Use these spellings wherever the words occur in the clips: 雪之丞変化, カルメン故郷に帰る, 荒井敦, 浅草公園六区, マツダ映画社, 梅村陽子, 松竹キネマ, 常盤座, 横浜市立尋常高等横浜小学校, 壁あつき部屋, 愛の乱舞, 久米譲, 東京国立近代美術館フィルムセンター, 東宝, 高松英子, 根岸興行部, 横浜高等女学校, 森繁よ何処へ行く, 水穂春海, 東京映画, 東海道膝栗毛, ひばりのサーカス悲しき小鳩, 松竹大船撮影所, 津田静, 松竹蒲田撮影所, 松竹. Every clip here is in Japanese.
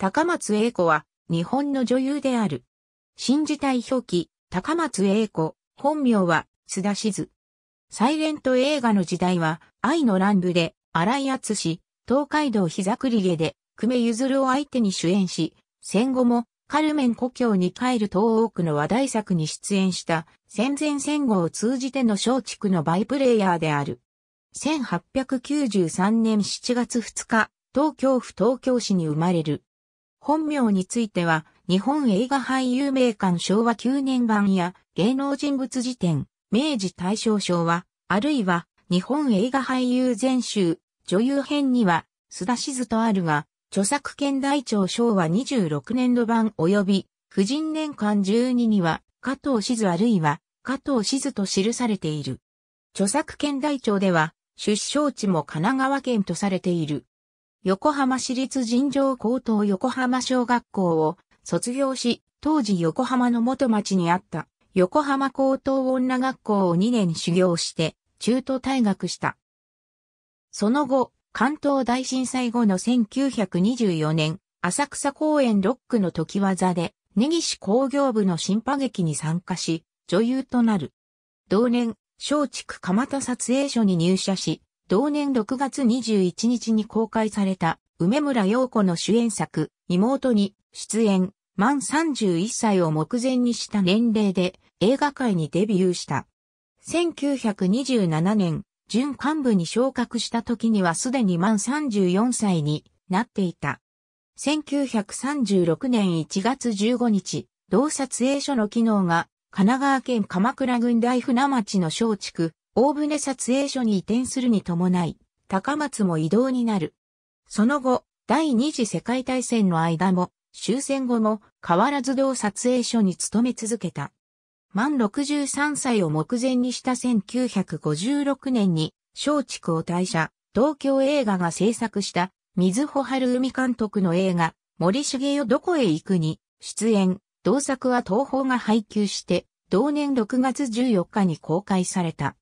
高松英子は日本の女優である。新字体表記、高松英子、本名は津田静。サイレント映画の時代は愛の乱舞で荒井敦、東海道膝栗毛で久米譲を相手に主演し、戦後もカルメン故郷に帰る東欧区の話題作に出演した戦前戦後を通じての松竹のバイプレイヤーである。1893年7月2日、東京府東京市に生まれる。本名については、日本映画俳優名鑑昭和9年版や芸能人物辞典、明治大正昭和、あるいは日本映画俳優全集、女優編には津田静とあるが、著作権台帳昭和26年度版及び、婦人年間12には、加藤静あるいは、加藤静と記されている。著作権台帳では、出生地も神奈川県とされている。横浜市立尋常高等横浜小学校を卒業し、当時横浜の元町にあった、横浜高等女学校を2年修行して、中途退学した。その後、関東大震災後の1924年、浅草公園6区の常盤座で、根岸工業部の新派劇に参加し、女優となる。同年、松竹蒲田撮影所に入社し、同年6月21日に公開された、梅村陽子の主演作、妹に、出演、満31歳を目前にした年齢で、映画界にデビューした。1927年、準幹部に昇格した時にはすでに満34歳になっていた。1936年1月15日、同撮影所の機能が神奈川県鎌倉郡大船町の松竹、大船撮影所に移転するに伴い、高松も異動になる。その後、第二次世界大戦の間も、終戦後も変わらず同撮影所に勤め続けた。満63歳を目前にした1956年に松竹を退社、東京映画が制作した水穂春海監督の映画森繁よどこへ行くに出演、同作は東宝が配給して同年6月14日に公開された。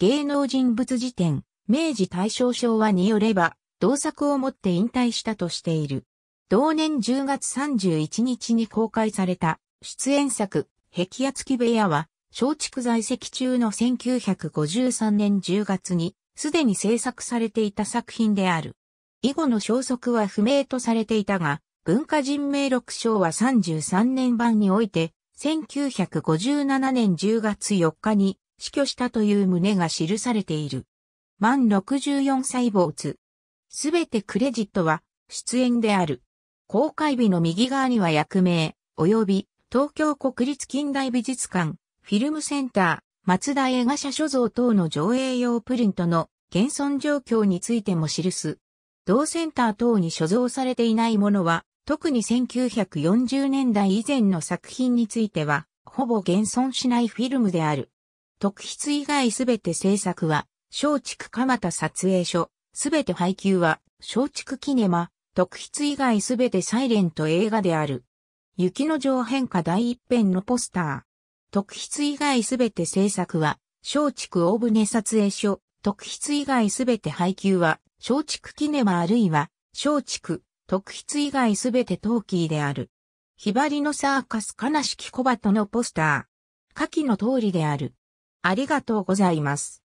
芸能人物辞典、明治大正昭和によれば同作をもって引退したとしている。同年10月31日に公開された出演作壁屋付き部屋は、松竹在籍中の1953年10月に、すでに制作されていた作品である。以後の消息は不明とされていたが、文化人名録昭和33年版において、1957年10月4日に死去したという旨が記されている。満64歳没。すべてクレジットは、出演である。公開日の右側には役名、及び、東京国立近代美術館、フィルムセンター、松田映画社所蔵等の上映用プリントの現存状況についても記す。同センター等に所蔵されていないものは、特に1940年代以前の作品については、ほぼ現存しないフィルムである。特筆以外すべて制作は、松竹蒲田撮影所、すべて配給は、松竹キネマ、特筆以外すべてサイレント映画である。雪の城変化第一編のポスター。特筆以外すべて制作は、松竹大船撮影所。特筆以外すべて配給は、松竹キネマあるいは、松竹。特筆以外すべてトーキーである。ひばりのサーカス悲しき小鳩のポスター。下記の通りである。ありがとうございます。